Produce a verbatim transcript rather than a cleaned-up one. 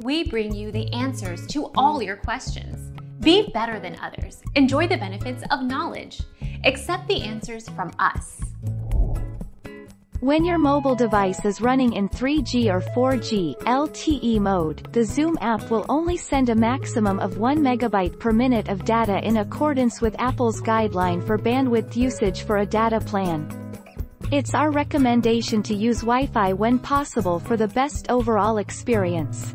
we bring you the answers to all your questions. Be better than others. Enjoy the benefits of knowledge. Accept the answers from us. When your mobile device is running in three G or four G L T E mode, the Zoom app will only send a maximum of one megabyte per minute of data in accordance with Apple's guideline for bandwidth usage for a data plan. It's our recommendation to use Wi-Fi when possible for the best overall experience.